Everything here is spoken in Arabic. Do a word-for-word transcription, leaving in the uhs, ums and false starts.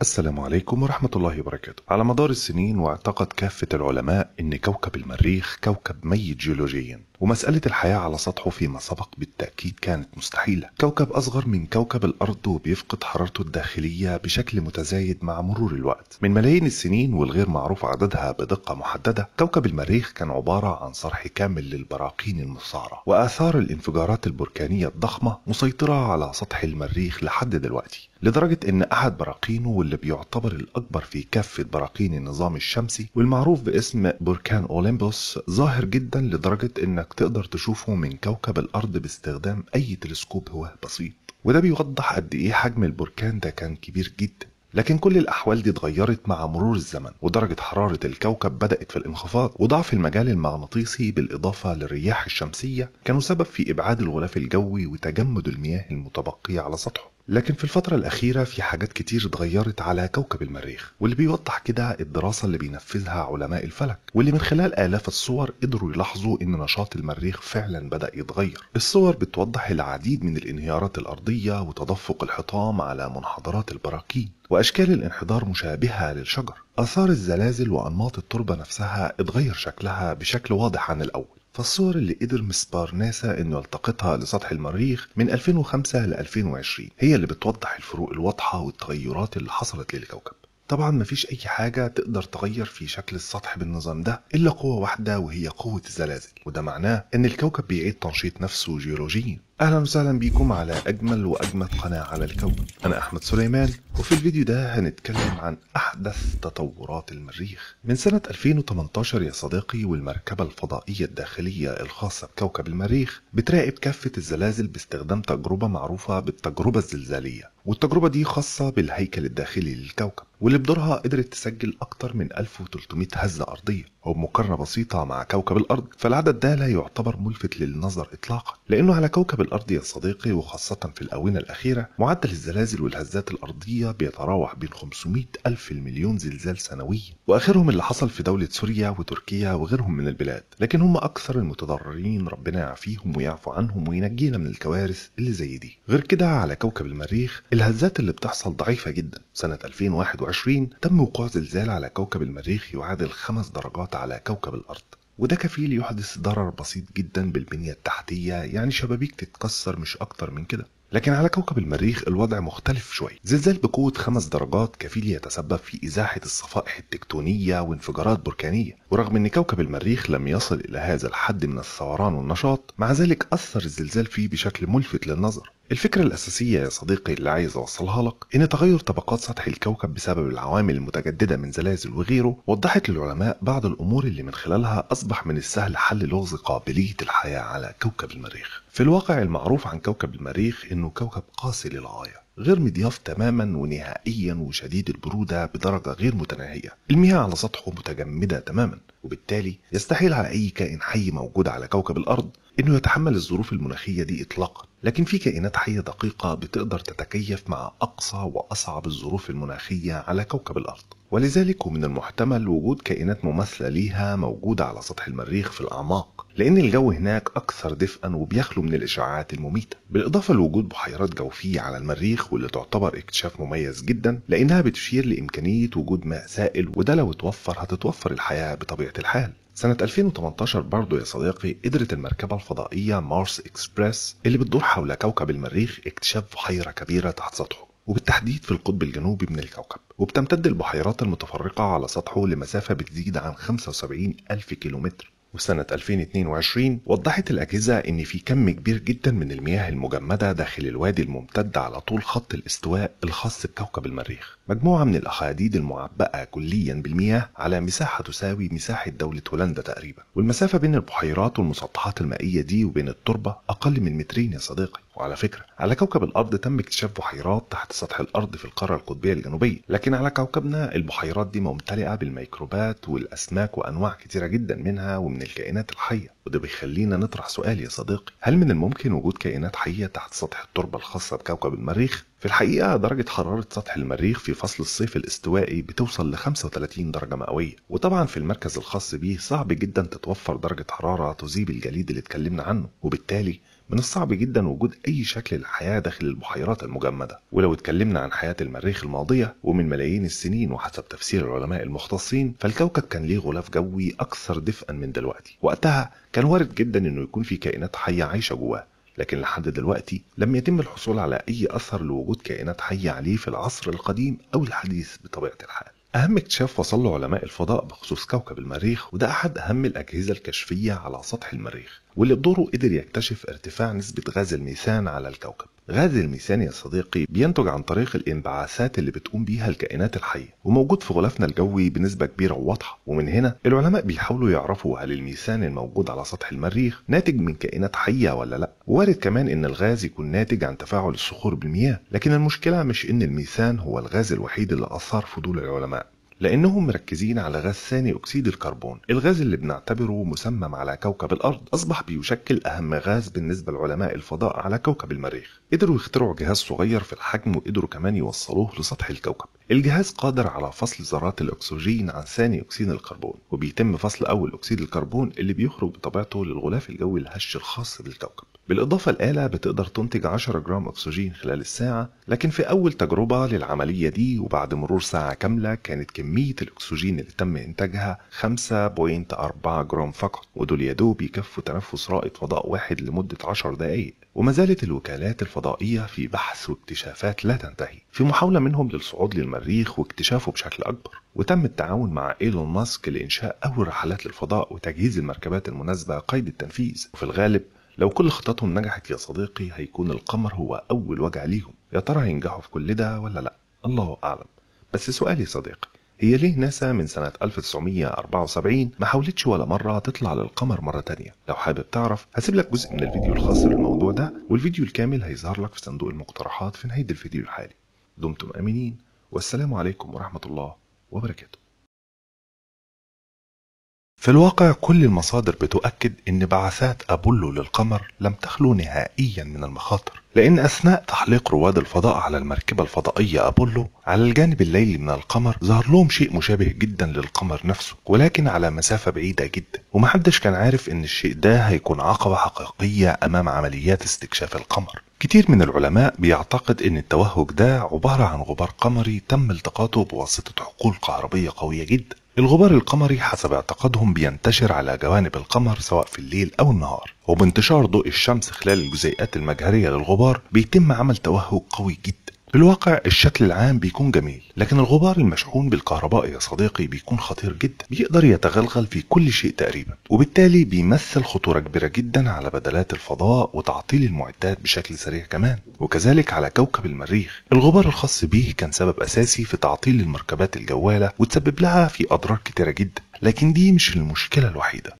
السلام عليكم ورحمة الله وبركاته. على مدار السنين واعتقد كافة العلماء ان كوكب المريخ كوكب ميت جيولوجيا، ومسألة الحياة على سطحه فيما سبق بالتأكيد كانت مستحيلة. كوكب أصغر من كوكب الأرض وبيفقد حرارته الداخلية بشكل متزايد مع مرور الوقت من ملايين السنين، والغير معروف عددها بدقة محددة. كوكب المريخ كان عبارة عن صرح كامل للبراكين المستعرة، وآثار الانفجارات البركانية الضخمة مسيطرة على سطح المريخ لحد دلوقتي، لدرجة ان احد براكينه واللي بيعتبر الاكبر في كافة براكين النظام الشمسي والمعروف باسم بركان أوليمبوس ظاهر جدا، لدرجة انك تقدر تشوفه من كوكب الارض باستخدام اي تلسكوب هواء بسيط، وده بيوضح قد ايه حجم البركان ده كان كبير جدا. لكن كل الأحوال دي اتغيرت مع مرور الزمن، ودرجة حرارة الكوكب بدأت في الانخفاض، وضعف المجال المغناطيسي بالإضافة للرياح الشمسية كانوا سبب في إبعاد الغلاف الجوي وتجمد المياه المتبقية على سطحه. لكن في الفترة الأخيرة في حاجات كتير اتغيرت على كوكب المريخ، واللي بيوضح كده الدراسة اللي بينفذها علماء الفلك، واللي من خلال آلاف الصور قدروا يلاحظوا إن نشاط المريخ فعلا بدأ يتغير. الصور بتوضح العديد من الانهيارات الأرضية وتدفق الحطام على منحدرات البراكين، وأشكال الانحدار مشابهة للشجر. آثار الزلازل وأنماط التربة نفسها اتغير شكلها بشكل واضح عن الأول. فالصور اللي قدر مسبار ناسا انه يلتقطها لسطح المريخ من ألفين وخمسة ل ألفين وعشرين هي اللي بتوضح الفروق الواضحة والتغيرات اللي حصلت للكوكب. طبعا مفيش اي حاجة تقدر تغير في شكل السطح بالنظام ده الا قوة واحدة، وهي قوة الزلازل، وده معناه ان الكوكب بيعيد تنشيط نفسه جيولوجيا. اهلا وسهلا بيكم على اجمل واجمد قناة على الكوكب، انا احمد سليمان، وفي الفيديو ده هنتكلم عن احدث تطورات المريخ. من سنة ألفين وتمنتاشر يا صديقي والمركبة الفضائية الداخلية الخاصة بكوكب المريخ بتراقب كافة الزلازل باستخدام تجربة معروفة بالتجربة الزلزالية، والتجربة دي خاصة بالهيكل الداخلي للكوكب، واللي بدورها قدرت تسجل اكتر من ألف وتلتمية هزة ارضية، وبمقارنة بسيطة مع كوكب الارض فالعدد ده لا يعتبر ملفت للنظر اطلاقا، لانه على كوكب الارض يا صديقي وخاصة في الاونة الاخيرة معدل الزلازل والهزات الارضية بيتراوح بين خمسمية ألف المليون زلزال سنويا، واخرهم اللي حصل في دولة سوريا وتركيا وغيرهم من البلاد، لكن هم اكثر المتضررين، ربنا يعافيهم ويعفو عنهم وينجينا من الكوارث اللي زي دي. غير كده على كوكب المريخ الهزات اللي بتحصل ضعيفة جدا. سنة ألفين وواحد وعشرين تم وقوع زلزال على كوكب المريخ يعادل خمس درجات على كوكب الأرض، وده كفيل يحدث ضرر بسيط جدا بالبنية التحتية، يعني شبابيك تتكسر مش أكتر من كده. لكن على كوكب المريخ الوضع مختلف شوي، زلزال بقوة خمس درجات كفيل يتسبب في إزاحة الصفائح التكتونية وانفجارات بركانية، ورغم أن كوكب المريخ لم يصل إلى هذا الحد من الثوران والنشاط، مع ذلك أثر الزلزال فيه بشكل ملفت للنظر. الفكرة الأساسية يا صديقي اللي عايز أوصلها لك إن تغير طبقات سطح الكوكب بسبب العوامل المتجددة من زلازل وغيره وضحت للعلماء بعض الأمور اللي من خلالها أصبح من السهل حل لغز قابلية الحياة على كوكب المريخ. في الواقع المعروف عن كوكب المريخ إنه كوكب قاسي للغاية، غير مضياف تماما ونهائيا، وشديد البرودة بدرجة غير متناهية، المياه على سطحه متجمدة تماما، وبالتالي يستحيل على أي كائن حي موجود على كوكب الأرض إنه يتحمل الظروف المناخية دي إطلاقا. لكن في كائنات حية دقيقة بتقدر تتكيف مع أقصى وأصعب الظروف المناخية على كوكب الأرض، ولذلك ومن المحتمل وجود كائنات مماثلة ليها موجودة على سطح المريخ في الأعماق، لأن الجو هناك أكثر دفئا وبيخلو من الإشعاعات المميتة، بالإضافة لوجود بحيرات جوفية على المريخ، واللي تعتبر اكتشاف مميز جدا لأنها بتشير لإمكانية وجود ماء سائل، وده لو اتوفر هتتوفر الحياة بطبيعة الحال. سنة ألفين وتمنتاشر برضو يا صديقي قدرت المركبة الفضائية مارس إكسبرس اللي بتدور حول كوكب المريخ اكتشاف بحيرة كبيرة تحت سطحه، وبالتحديد في القطب الجنوبي من الكوكب، وبتمتد البحيرات المتفرقة على سطحه لمسافة بتزيد عن خمسة وسبعين ألف كيلومتر. وسنة ألفين واتنين وعشرين وضحت الأجهزة إن في كم كبير جدا من المياه المجمدة داخل الوادي الممتد على طول خط الاستواء الخاص بكوكب المريخ، مجموعة من الأخاديد المعبأة كليا بالمياه على مساحة تساوي مساحة دولة هولندا تقريبا، والمسافة بين البحيرات والمسطحات المائية دي وبين التربة أقل من مترين يا صديقي. وعلى فكرة على كوكب الأرض تم اكتشاف بحيرات تحت سطح الأرض في القارة القطبية الجنوبية، لكن على كوكبنا البحيرات دي ممتلئة بالميكروبات والأسماك وأنواع كتيرة جدا منها ومن الكائنات الحية، وده بيخلينا نطرح سؤال يا صديقي، هل من الممكن وجود كائنات حية تحت سطح التربة الخاصة بكوكب المريخ؟ في الحقيقة درجة حرارة سطح المريخ في فصل الصيف الاستوائي بتوصل ل خمسة وتلاتين درجة مئوية، وطبعا في المركز الخاص بيه صعب جدا تتوفر درجة حرارة تذيب الجليد اللي اتكلمنا عنه، وبالتالي من الصعب جدا وجود أي شكل للحياة داخل البحيرات المجمدة. ولو اتكلمنا عن حياة المريخ الماضية ومن ملايين السنين وحسب تفسير العلماء المختصين، فالكوكب كان ليه غلاف جوي أكثر دفئا من دلوقتي. وقتها كان وارد جدا إنه يكون في كائنات حية عايشة جواه، لكن لحد دلوقتي لم يتم الحصول على أي أثر لوجود كائنات حية عليه في العصر القديم أو الحديث بطبيعة الحال. أهم اكتشاف وصل له علماء الفضاء بخصوص كوكب المريخ، وده أحد أهم الأجهزة الكشفية على سطح المريخ، واللي بدوره قدر يكتشف ارتفاع نسبة غاز الميثان على الكوكب. غاز الميثان يا صديقي بينتج عن طريق الانبعاثات اللي بتقوم بيها الكائنات الحية، وموجود في غلافنا الجوي بنسبة كبيرة وواضحة. ومن هنا العلماء بيحاولوا يعرفوا هل الميثان الموجود على سطح المريخ ناتج من كائنات حية ولا لا. وارد كمان ان الغاز يكون ناتج عن تفاعل الصخور بالمياه، لكن المشكلة مش ان الميثان هو الغاز الوحيد اللي أثار فضول العلماء، لأنهم مركزين على غاز ثاني أكسيد الكربون. الغاز اللي بنعتبره مسمم على كوكب الأرض أصبح بيشكل أهم غاز بالنسبة لعلماء الفضاء على كوكب المريخ. قدروا يخترعوا جهاز صغير في الحجم، وقدروا كمان يوصلوه لسطح الكوكب. الجهاز قادر على فصل ذرات الأكسجين عن ثاني أكسيد الكربون، وبيتم فصل أول أكسيد الكربون اللي بيخرج بطبيعته للغلاف الجوي الهش الخاص بالكوكب. بالإضافة الآلة بتقدر تنتج عشرة جرام أكسجين خلال الساعة، لكن في أول تجربة للعملية دي وبعد مرور ساعة كاملة كانت كمية الأكسجين اللي تم إنتاجها خمسة فاصلة أربعة جرام فقط، ودول يدوب يكفوا تنفس رائد فضاء واحد لمدة عشر دقائق. وما زالت الوكالات الفضائية في بحث واكتشافات لا تنتهي في محاولة منهم للصعود للمريخ واكتشافه بشكل أكبر. وتم التعاون مع إيلون ماسك لإنشاء أول رحلات للفضاء وتجهيز المركبات المناسبة قيد التنفيذ. وفي الغالب لو كل خططهم نجحت يا صديقي هيكون القمر هو أول وجع ليهم. يا ترى هينجحوا في كل ده ولا لأ؟ الله أعلم. بس سؤالي يا صديقي، هي ليه ناسا من سنة ألف وتسعمية أربعة وسبعين ما حاولتش ولا مرة تطلع للقمر مرة تانية؟ لو حابب تعرف هسيب لك جزء من الفيديو الخاص بالموضوع ده، والفيديو الكامل هيظهر لك في صندوق المقترحات في نهاية الفيديو الحالي. دمتم آمنين، والسلام عليكم ورحمة الله وبركاته. في الواقع كل المصادر بتؤكد ان بعثات أبولو للقمر لم تخلو نهائيا من المخاطر، لان اثناء تحليق رواد الفضاء على المركبة الفضائية أبولو على الجانب الليلي من القمر ظهر لهم شيء مشابه جدا للقمر نفسه، ولكن على مسافة بعيدة جدا، ومحدش كان عارف ان الشيء ده هيكون عقبة حقيقية امام عمليات استكشاف القمر. كتير من العلماء بيعتقد ان التوهج ده عبارة عن غبار قمري تم التقاطه بواسطة حقول كهربية قوية جدا. الغبار القمري حسب اعتقادهم بينتشر على جوانب القمر سواء في الليل أو النهار، وبانتشار ضوء الشمس خلال الجزيئات المجهرية للغبار بيتم عمل توهج قوي جدا. بالواقع الشكل العام بيكون جميل، لكن الغبار المشحون بالكهرباء يا صديقي بيكون خطير جدا، بيقدر يتغلغل في كل شيء تقريبا، وبالتالي بيمثل خطورة كبيرة جدا على بدلات الفضاء وتعطيل المعدات بشكل سريع كمان. وكذلك على كوكب المريخ الغبار الخاص به كان سبب أساسي في تعطيل المركبات الجوالة وتسبب لها في أضرار كتيرة جدا، لكن دي مش المشكلة الوحيدة.